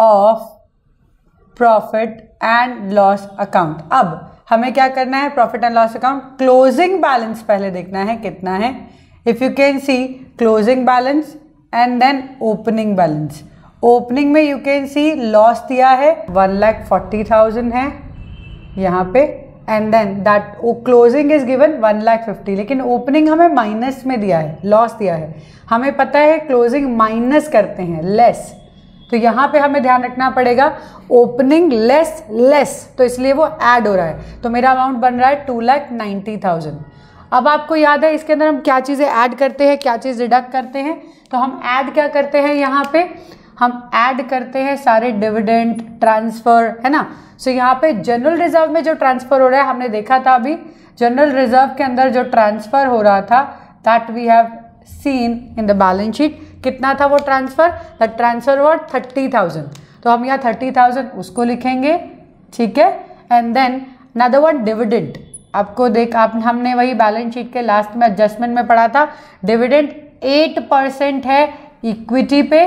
of profit and loss account. अब हमें क्या करना है, profit and loss account closing balance पहले देखना है कितना है। If you can see closing balance and then opening balance. Opening में यू कैन सी लॉस दिया है वन लाख फोर्टी थाउजेंड है यहाँ पे, and then that closing is given one lakh fifty, लेकिन ओपनिंग हमें माइनस में दिया है, लॉस दिया है। हमें पता है क्लोजिंग माइनस करते हैं लेस, तो यहाँ पे हमें ध्यान रखना पड़ेगा ओपनिंग लेस लेस, तो इसलिए वो ऐड हो रहा है। तो मेरा अमाउंट बन रहा है टू लाख नाइन्टी थाउजेंड। अब आपको याद है इसके अंदर हम क्या चीज़ें ऐड करते हैं, क्या चीज़ डिडक्ट करते हैं। तो हम ऐड क्या करते हैं, यहाँ पे हम ऐड करते हैं सारे डिविडेंड ट्रांसफ़र, है ना। सो so, यहाँ पे जनरल रिजर्व में जो ट्रांसफ़र हो रहा है, हमने देखा था अभी जनरल रिजर्व के अंदर जो ट्रांसफ़र हो रहा था, that we have seen in the balance sheet. कितना था वो transfer, that transfer word thirty thousand. तो हम यहाँ थर्टी थाउजेंड उसको लिखेंगे, ठीक है। And then another one dividend, आपको देख आप हमने वही बैलेंस शीट के लास्ट में एडजस्टमेंट में पढ़ा था, डिविडेंड एट परसेंट है इक्विटी पे,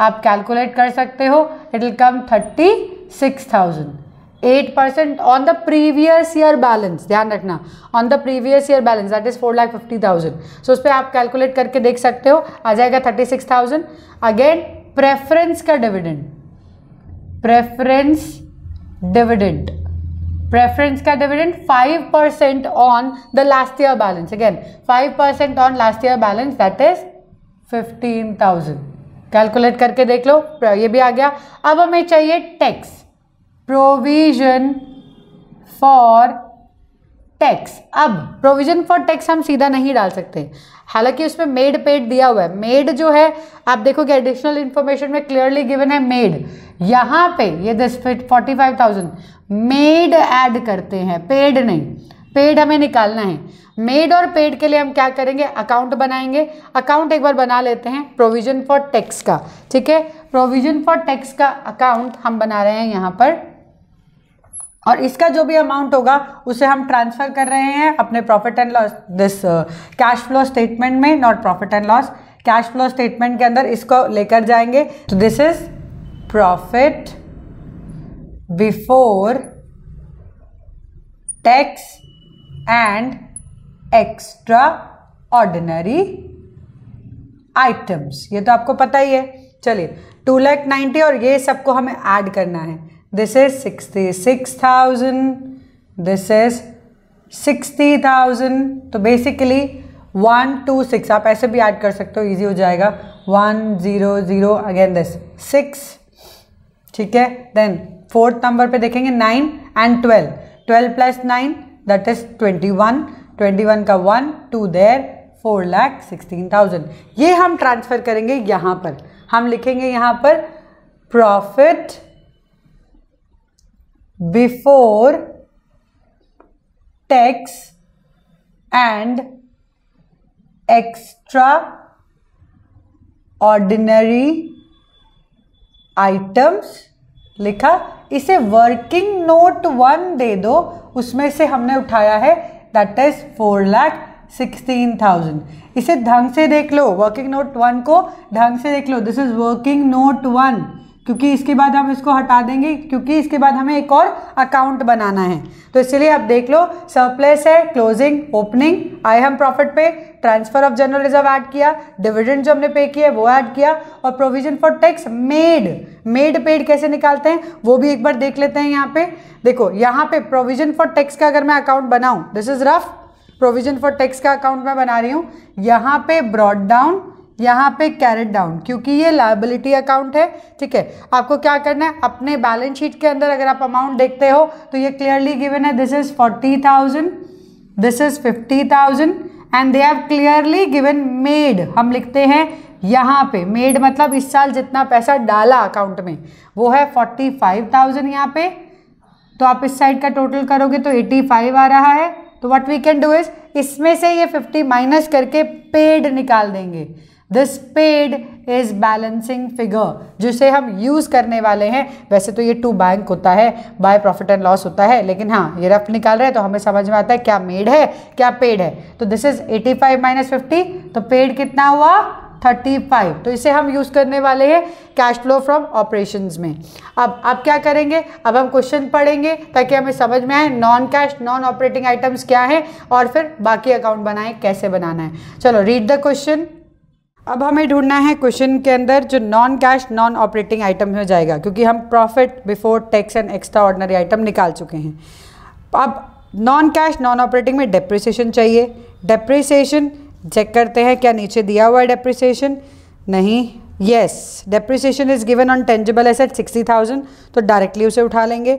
आप कैलकुलेट कर सकते हो, it will come thirty six thousand. Eight percent on the previous year balance, ध्यान रखना on the previous year balance, that is four lakh fifty thousand. So उस पर आप कैलकुलेट करके देख सकते हो, आ जाएगा thirty six thousand. Again preference का डिविडेंड, प्रेफरेंस डिविडेंड, प्रेफरेंस का dividend five percent on the last year balance, again five percent on last year balance, that is fifteen thousand. Calculate करके देख लो, ये भी आ गया। अब हमें चाहिए टैक्स, प्रोविजन फॉर टैक्स। अब प्रोविजन फॉर टैक्स हम सीधा नहीं डाल सकते, हालांकि उसमें मेड पेड दिया हुआ है। मेड जो है आप देखोगे एडिशनल इन्फॉर्मेशन में क्लियरली गिवन है मेड, यहाँ पे ये this forty five thousand made add करते हैं, पेड नहीं, पेड हमें निकालना है। मेड और पेड के लिए हम क्या करेंगे, अकाउंट बनाएंगे। अकाउंट एक बार बना लेते हैं प्रोविजन फॉर टैक्स का, ठीक है। प्रोविजन फॉर टैक्स का अकाउंट हम बना रहे हैं यहाँ पर, और इसका जो भी अमाउंट होगा उसे हम ट्रांसफ़र कर रहे हैं अपने profit and loss this cash flow statement में, not profit and loss, cash flow statement के अंदर इसको लेकर जाएंगे। तो this is profit before tax and extraordinary items, ये तो आपको पता ही है। चलिए टू लैख नाइन्टी और ये सबको हमें ऐड करना है। This is sixty six thousand, this is sixty thousand. तो बेसिकली वन टू सिक्स आप ऐसे भी ऐड कर सकते हो, इजी हो जाएगा। One zero zero again this six, ठीक है। देन फोर्थ नंबर पे देखेंगे nine and twelve, twelve plus nine that is twenty one, twenty one का one two there four lakh sixteen thousand. ये हम ट्रांसफ़र करेंगे यहाँ पर, हम लिखेंगे यहाँ पर profit before tax and extraordinary items लिखा। इसे वर्किंग नोट वन दे दो, उसमें से हमने उठाया है that is four lakh sixteen thousand. इसे ढंग से देख लो, वर्किंग नोट वन को ढंग से देख लो, this is working note one, क्योंकि इसके बाद हम इसको हटा देंगे, क्योंकि इसके बाद हमें एक और अकाउंट बनाना है। तो इसलिए आप देख लो, सरप्लस है, क्लोजिंग, ओपनिंग, आय हम प्रॉफिट पे, transfer of general reserve add किया, डिविडेंड जो हमने पे किया वो ऐड किया, और provision for tax made, made paid कैसे निकालते हैं वो भी एक बार देख लेते हैं। यहाँ पे देखो, यहाँ पे प्रोविजन फॉर टैक्स का अगर मैं अकाउंट बनाऊँ, this is rough provision for tax का अकाउंट मैं बना रही हूँ। यहाँ पे ब्रॉड डाउन, यहाँ पे कैरेट डाउन, क्योंकि ये लायबिलिटी अकाउंट है, ठीक है। आपको क्या करना है, अपने बैलेंस शीट के अंदर अगर आप अमाउंट देखते हो तो ये क्लियरली गिवन है, this is forty thousand, this is fifty thousand, and they have clearly given made. हम लिखते हैं यहाँ पे मेड, मतलब इस साल जितना पैसा डाला अकाउंट में वो है फोर्टी फाइव थाउजेंड। यहाँ पे तो आप इस साइड का टोटल करोगे तो एटी फाइव आ रहा है। तो what we can do is, इसमें से ये फिफ्टी माइनस करके पेड निकाल देंगे। This paid is balancing figure, जिसे हम यूज़ करने वाले हैं। वैसे तो ये टू बैंक होता है, बाय प्रॉफिट एंड लॉस होता है, लेकिन हाँ ये रफ निकाल रहे हैं तो हमें समझ में आता है क्या मेड है क्या पेड है। तो this is eighty five minus fifty, तो पेड कितना हुआ थर्टी फाइव। तो इसे हम यूज़ करने वाले हैं कैश फ्लो फ्रॉम ऑपरेशंस में। अब आप क्या करेंगे, अब हम क्वेश्चन पढ़ेंगे ताकि हमें समझ में आए non cash non operating items क्या है और फिर बाकी अकाउंट बनाए कैसे बनाना है। चलो रीड द क्वेश्चन। अब हमें ढूंढना है क्वेश्चन के अंदर जो non cash non operating item हो जाएगा, क्योंकि हम profit before tax and extraordinary item निकाल चुके हैं। अब नॉन कैश नॉन ऑपरेटिंग में डेप्रिसिएशन चाहिए। डेप्रिसिएशन चेक करते हैं क्या नीचे दिया हुआ है डेप्रिसिएशन, नहीं। Yes, depreciation is given on tangible asset sixty thousand, तो डायरेक्टली उसे उठा लेंगे।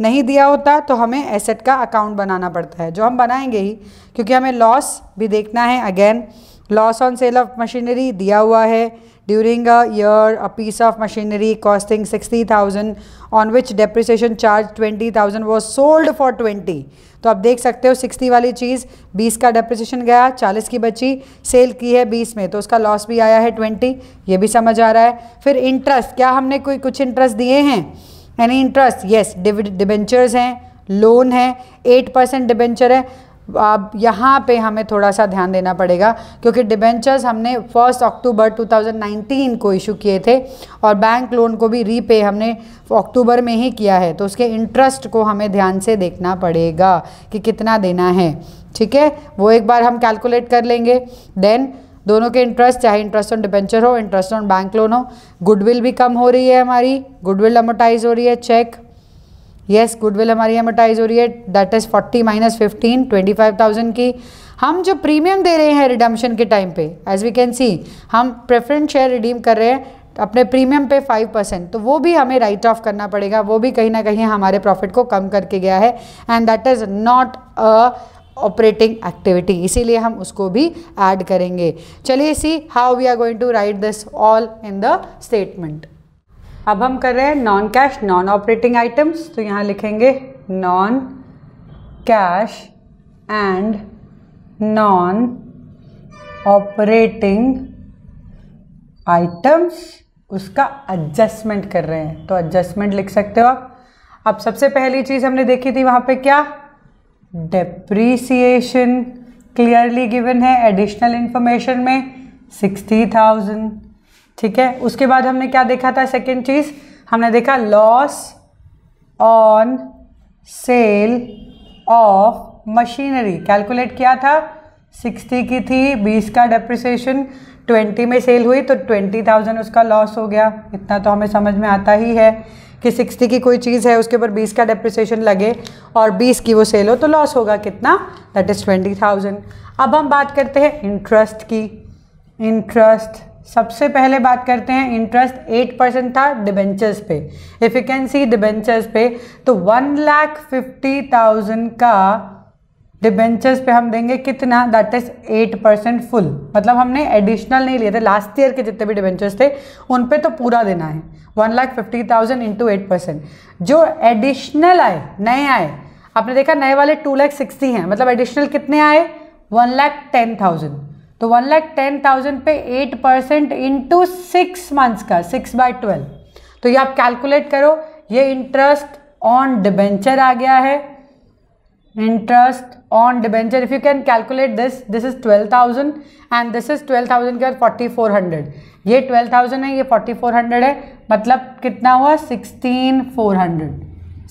नहीं दिया होता तो हमें एसेट का अकाउंट बनाना पड़ता है, जो हम बनाएंगे ही, क्योंकि हमें लॉस भी देखना है। Again loss on sale of machinery दिया हुआ है, during a year a piece of machinery costing sixty thousand on which depreciation charge twenty thousand was sold for twenty. तो आप देख सकते हो सिक्सटी वाली चीज़ बीस का डेप्रिसिएशन गया, चालीस की बची, सेल की है बीस में तो उसका लॉस भी आया है ट्वेंटी, ये भी समझ आ रहा है। फिर इंटरेस्ट, क्या हमने कोई कुछ इंटरेस्ट दिए हैं, एनी इंटरेस्ट? येस, डिबेंचर्स हैं, लोन है, एट परसेंट डिबेंचर है। अब यहाँ पे हमें थोड़ा सा ध्यान देना पड़ेगा क्योंकि डिबेंचर्स हमने first October two thousand nineteen को इशू किए थे और बैंक लोन को भी रीपे हमने अक्टूबर में ही किया है, तो उसके इंटरेस्ट को हमें ध्यान से देखना पड़ेगा कि कितना देना है। ठीक है, वो एक बार हम कैलकुलेट कर लेंगे। देन दोनों के इंटरेस्ट, चाहे इंटरेस्ट ऑन डिबेंचर हो, इंटरेस्ट ऑन बैंक लोन हो। गुडविल भी कम हो रही है हमारी, गुडविल अमोटाइज हो रही है, चेक। येस, गुडविल हमारी एमोटाइज हो रही है, date is forty minus fifteen, twenty five thousand की। हम जो प्रीमियम दे रहे हैं रिडम्पशन के टाइम पे, एज वी कैन सी, हम प्रेफरेंस शेयर रिडीम कर रहे हैं अपने प्रीमियम पे फाइव परसेंट, तो वो भी हमें राइट ऑफ करना पड़ेगा, वो भी कहीं ना कहीं हमारे प्रॉफिट को कम करके गया है, and that is not a operating activity, इसीलिए हम उसको भी ऐड करेंगे। चलिए see how we are going to write this all in the statement. अब हम कर रहे हैं non cash non operating items, तो यहाँ लिखेंगे non cash and non operating items, उसका एडजस्टमेंट कर रहे हैं, तो एडजस्टमेंट लिख सकते हो आप। अब सबसे पहली चीज़ हमने देखी थी वहाँ पे क्या, डेप्रीसिएशन क्लियरली गिवन है एडिशनल इन्फॉर्मेशन में सिक्सटी थाउजेंड। ठीक है, उसके बाद हमने क्या देखा था, सेकेंड चीज़ हमने देखा loss on sale of machinery calculate किया था, सिक्सटी की थी, बीस का डेप्रिसिएशन, ट्वेंटी में सेल हुई तो ट्वेंटी थाउजेंड उसका लॉस हो गया। इतना तो हमें समझ में आता ही है कि सिक्सटी की कोई चीज़ है, उसके ऊपर बीस का डेप्रिसिएशन लगे और बीस की वो सेल हो तो लॉस होगा कितना, दैट इज़ ट्वेंटी थाउजेंड। अब हम बात करते हैं इंटरेस्ट की। इंटरेस्ट सबसे पहले बात करते हैं, इंटरेस्ट एट परसेंट था डिबेंचर्स पे, if you can see debentures पे, तो वन लाख फिफ्टी थाउजेंड का डिबेंचर्स पे हम देंगे कितना, that is eight percent full, मतलब हमने एडिशनल नहीं लिए थे, लास्ट ईयर के जितने भी डिबेंचर्स थे उन पे तो पूरा देना है, one lakh fifty thousand into eight percent जो एडिशनल आए, नए आए, आपने देखा नए वाले टू लाख सिक्सटी हैं, मतलब एडिशनल कितने आए, वन लाख टेन थाउजेंड, तो वन लाख टेन थाउजेंड पे eight percent into six months का, सिक्स बाई ट्वेल्व, तो ये आप कैलकुलेट करो, ये इंटरेस्ट ऑन डिबेंचर आ गया है, interest on debenture, if you can calculate this, this is twelve thousand and this is twelve thousand के बाद फोर्टी फोर हंड्रेड, ये ट्वेल्व थाउजेंड है, ये फोर्टी फोर हंड्रेड है, मतलब कितना हुआ sixteen four hundred,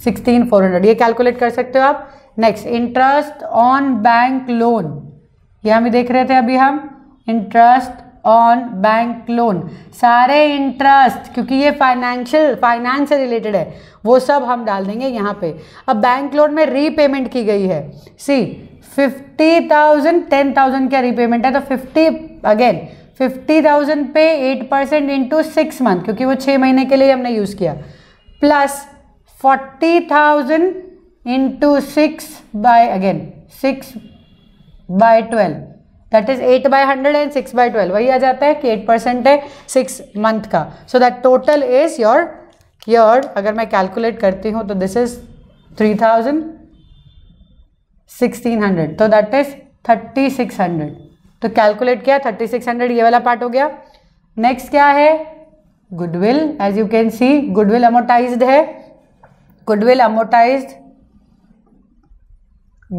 sixteen four hundred ये कैलकुलेट कर सकते हो आप। Next interest on bank loan, ये हम देख रहे थे अभी हम, इंटरेस्ट ऑन बैंक लोन, सारे इंटरेस्ट क्योंकि ये फाइनेंशियल फाइनेंस से रिलेटेड है वो सब हम डाल देंगे यहाँ पे। अब बैंक लोन में रीपेमेंट की गई है, see fifty thousand ten thousand क्या रीपेमेंट है, तो फिफ्टी अगेन फिफ्टी थाउजेंड पे eight percent into six month क्योंकि वो छः महीने के लिए हमने यूज़ किया, plus forty thousand into six by again six by twelve, that is eight by hundred and six by twelve, वही आ जाता है कि एट परसेंट है सिक्स मंथ का, so that total is your your अगर मैं कैलकुलेट करती हूँ तो this is three thousand sixteen hundred तो that is thirty six hundred तो कैलकुलेट किया थर्टी सिक्स हंड्रेड ये वाला पार्ट हो गया। नेक्स्ट क्या है, goodwill, as you can see goodwill amortised है, गुडविल अमोटाइज्ड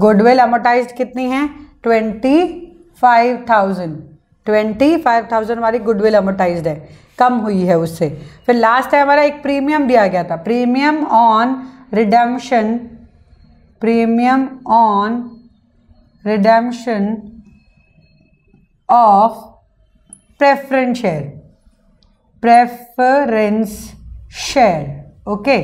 गुडविल अमोटाइज्ड कितनी है twenty five thousand twenty five thousand हमारी गुडविल अमोटाइज्ड है, कम हुई है उससे। फिर लास्ट है हमारा एक प्रीमियम दिया गया था, premium on redemption, premium on redemption of preference share, preference share. Okay,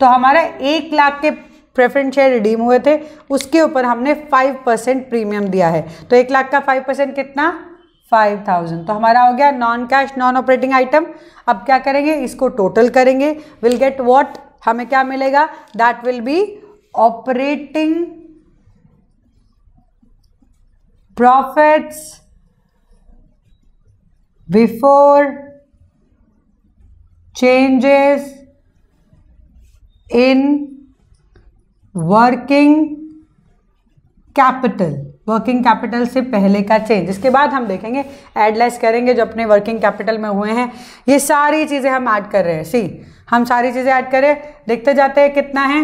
तो हमारा एक लाख के प्रेफरेंस शेयर रिडीम हुए थे, उसके ऊपर हमने फाइव परसेंट प्रीमियम दिया है। तो एक लाख का फाइव परसेंट कितना, फाइव थाउजेंड। तो हमारा हो गया non cash non operating item. अब क्या करेंगे, इसको टोटल करेंगे, विल गेट व्हाट, हमें क्या मिलेगा, that will be operating profits before changes in working capital, working capital से पहले का चेंज। इसके बाद हम देखेंगे, एडलाइज करेंगे जो अपने वर्किंग कैपिटल में हुए हैं, ये सारी चीज़ें हम ऐड कर रहे हैं। सी, हम सारी चीज़ें ऐड करें, देखते जाते हैं कितना है।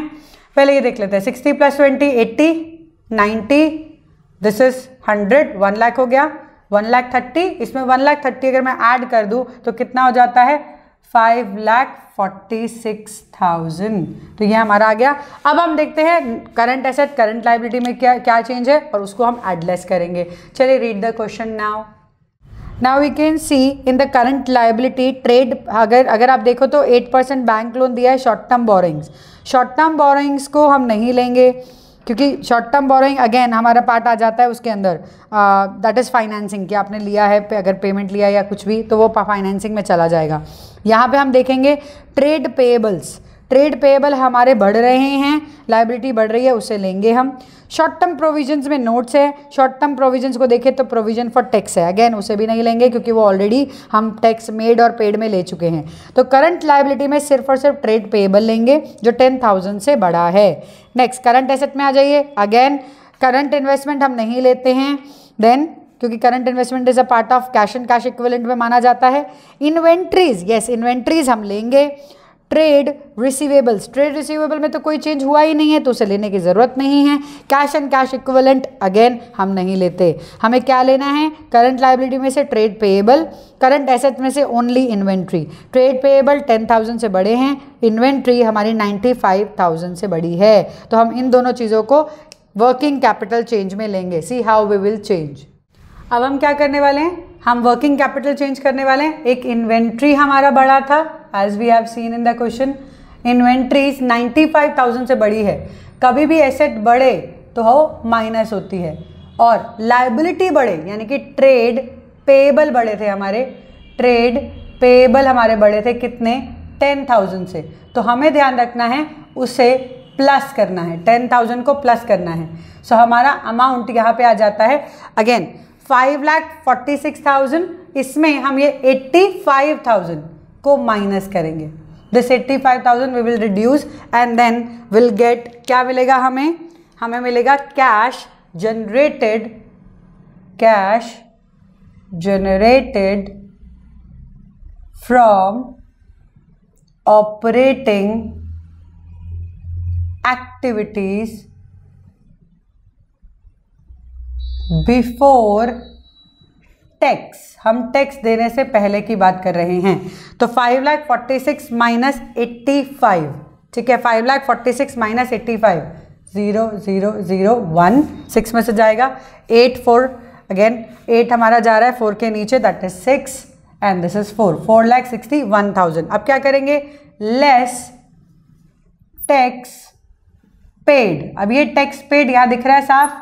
पहले ये देख लेते हैं, sixty plus twenty eighty, ninety, this is hundred, one lakh हो गया, वन लाख थर्टी, इसमें वन लाख थर्टी अगर मैं ऐड कर दूँ तो कितना हो जाता है, five lakh forty six thousand. तो ये हमारा आ गया। अब हम देखते हैं करंट एसेट करंट लाइबिलिटी में क्या क्या चेंज है और उसको हम एडलेस करेंगे। चलिए read the question now. Now we can see in the current liability trade, अगर अगर आप देखो तो एट परसेंट बैंक लोन दिया है, short term borrowings, short term borrowings को हम नहीं लेंगे क्योंकि शॉर्ट टर्म बोरिंग अगेन हमारा पार्ट आ जाता है उसके अंदर, दैट इज़ फाइनेंसिंग, कि आपने लिया है पे, अगर पेमेंट लिया या कुछ भी तो वो फाइनेंसिंग में चला जाएगा। यहाँ पे हम देखेंगे ट्रेड पेएबल्स, ट्रेड पेएबल हमारे बढ़ रहे हैं, लायबिलिटी बढ़ रही है, उसे लेंगे हम। शॉर्ट टर्म प्रोविजंस में नोट्स है, शॉर्ट टर्म प्रोविजंस को देखें तो प्रोविजन फॉर टैक्स है, अगेन उसे भी नहीं लेंगे क्योंकि वो ऑलरेडी हम टैक्स मेड और पेड में ले चुके हैं। तो करंट लायबिलिटी में सिर्फ और सिर्फ ट्रेड पेएबल लेंगे जो टेन थाउजेंड से बड़ा है। नेक्स्ट करंट एसेट में आ जाइए, अगेन करंट इन्वेस्टमेंट हम नहीं लेते हैं, देन क्योंकि current investment is a part of cash and cash equivalent में माना जाता है। इन्वेंट्रीज, यस इन्वेंट्रीज हम लेंगे। ट्रेड रिसीवेबल्स, ट्रेड रिसीवेबल में तो कोई चेंज हुआ ही नहीं है तो उसे लेने की ज़रूरत नहीं है। Cash and cash equivalent again हम नहीं लेते, हमें क्या लेना है, करंट लायबिलिटी में से ट्रेड पेएबल, करंट एसेट में से only inventory. Trade payable ten thousand से बड़े हैं, इन्वेंट्री हमारी नाइन्टी फाइव थाउजेंड से बड़ी है, तो हम इन दोनों चीज़ों को वर्किंग कैपिटल चेंज में लेंगे। See how we will change. अब हम क्या करने वाले हैं, हम वर्किंग कैपिटल चेंज करने वाले हैं। एक इन्वेंट्री हमारा बड़ा था, as we have seen in the question, inventories ninety five thousand से बड़ी है। कभी भी एसेट बढ़े तो हो माइनस होती है, और लायबिलिटी बढ़े यानी कि ट्रेड पेएबल बढ़े थे हमारे, ट्रेड पेएबल हमारे बढ़े थे कितने, टेन थाउजेंड से, तो हमें ध्यान रखना है उसे प्लस करना है, टेन थाउजेंड को प्लस करना है। सो so, हमारा अमाउंट यहाँ पे आ जाता है again five lakh forty six thousand, इसमें हम ये एट्टी फाइव थाउजेंड को माइनस करेंगे, this eighty five thousand we will reduce and then will get, क्या मिलेगा हमें, हमें मिलेगा cash generated, cash generated from operating activities before tax, हम टैक्स देने से पहले की बात कर रहे हैं। तो five lakh forty six minus eighty five, ठीक है, five lakh forty six minus eighty five, zero zero zero one, six में से जाएगा, एट फोर, अगेन एट हमारा जा रहा है फोर के नीचे, that is six and this is four, four lakh sixty one thousand. अब क्या करेंगे, लेस टैक्स पेड, अब ये टैक्स पेड यहाँ दिख रहा है साफ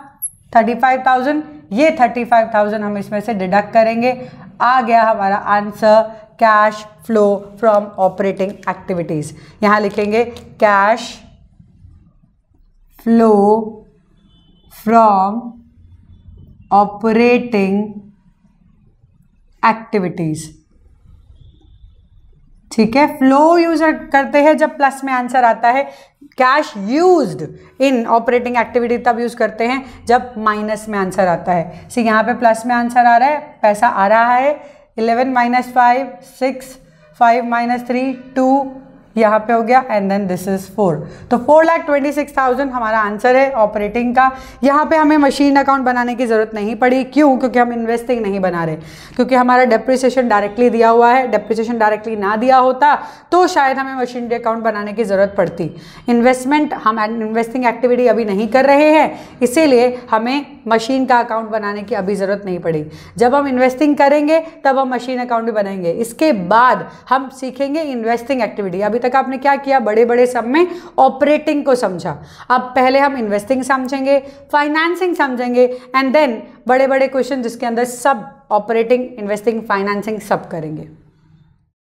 थर्टी फाइव थाउजेंड, ये थर्टी फाइव थाउजेंड हम इसमें से डिडक्ट करेंगे, आ गया हमारा answer cash flow from operating activities. यहाँ लिखेंगे cash flow from operating activities, ठीक है, फ्लो यूज करते हैं जब प्लस में आंसर आता है, cash used in operating activity तब यूज करते हैं जब माइनस में आंसर आता है। सी यहाँ पे प्लस में आंसर आ रहा है, पैसा आ रहा है, eleven minus five six, five minus three two, यहाँ पे हो गया and then this is four. तो four lakh twenty six thousand हमारा आंसर है ऑपरेटिंग का। यहाँ पे हमें मशीन अकाउंट बनाने की जरूरत नहीं पड़ी, क्यों? क्योंकि हम इन्वेस्टिंग नहीं बना रहे, क्योंकि हमारा डेप्रिसिएशन डायरेक्टली दिया हुआ है। डेप्रिसिएशन डायरेक्टली ना दिया होता तो शायद हमें मशीन अकाउंट बनाने की जरूरत पड़ती। इन्वेस्टमेंट हम इन्वेस्टिंग एक्टिविटी अभी नहीं कर रहे हैं, इसीलिए हमें मशीन का अकाउंट बनाने की अभी जरूरत नहीं पड़ेगी। जब हम इन्वेस्टिंग करेंगे तब हम मशीन अकाउंट भी बनाएंगे। इसके बाद हम सीखेंगे इन्वेस्टिंग एक्टिविटी। अभी तक आपने क्या किया, बड़े बड़े सब में ऑपरेटिंग को समझा। अब पहले हम इन्वेस्टिंग समझेंगे, फाइनेंसिंग समझेंगे एंड देन बड़े बड़े क्वेश्चन जिसके अंदर सब ऑपरेटिंग, इन्वेस्टिंग, फाइनेंसिंग सब करेंगे।